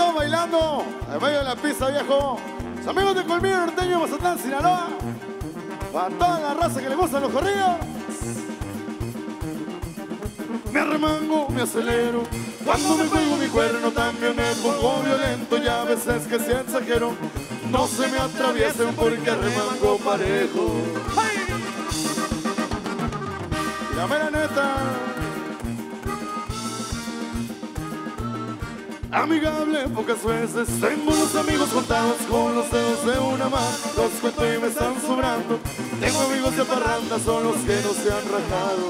todos bailando al medio de la pista, viejo. Los amigos de Colmillo Norteño de Mazatán, Sinaloa. Para toda la raza que le gustan los corridos. Me remango, me acelero. Cuando me juego mi cuerno también me pongo violento. Y a veces que si exagero, no se me atraviesen porque remango parejo. La mera neta. Amigable, pocas veces tengo los amigos contados con los dedos de una mano. Los cuento y me están sobrando. Tengo amigos de parranda, son los que no se han rajado.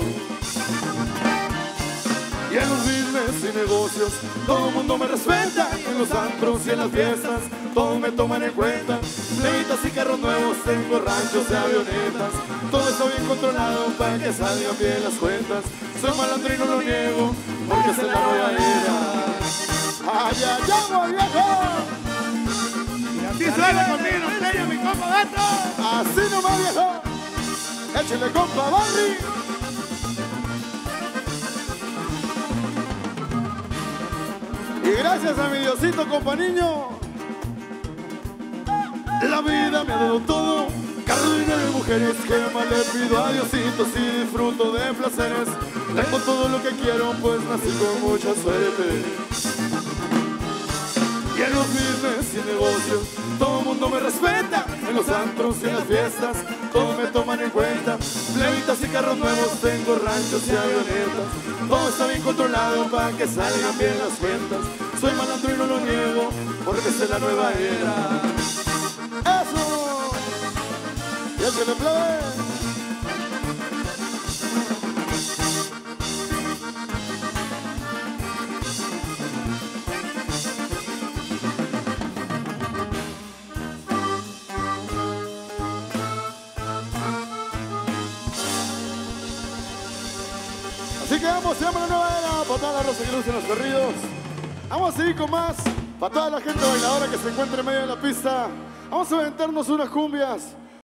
Y en los business y negocios todo el mundo me respeta. En los antros y en las fiestas todos me toman en cuenta. Levitas y carros nuevos, tengo ranchos y avionetas. Todo está bien controlado para que salgan bien las cuentas. Soy malandro y no lo niego porque se la voy a ir. ¡Ay, ay, ay, viejo! ¡Así suena conmigo, Norteño, mi compa Beto! ¡Así nomás, viejo! ¡Échale, compa Barry! Y gracias a mi Diosito, compa niño. La vida me ha dado todo. Carrera de mujeres que más le pido a Diosito. Si disfruto de placeres, tengo todo lo que quiero, pues nací con mucha suerte. Y en los business y negocios todo el mundo me respeta. En los antros y en las fiestas todos me toman en cuenta. Plebitas y carros nuevos, tengo ranchos y avionetas. Todo está bien controlado para que salgan bien las cuentas. Soy malandro y no lo niego porque es la nueva era. ¡Eso! ¡Y eso le aplaude! Así que vamos, se llama la nueva era, para toda la raza que luce en los corridos. Vamos a seguir con más, para toda la gente bailadora que se encuentra en medio de la pista. Vamos a aventarnos unas cumbias.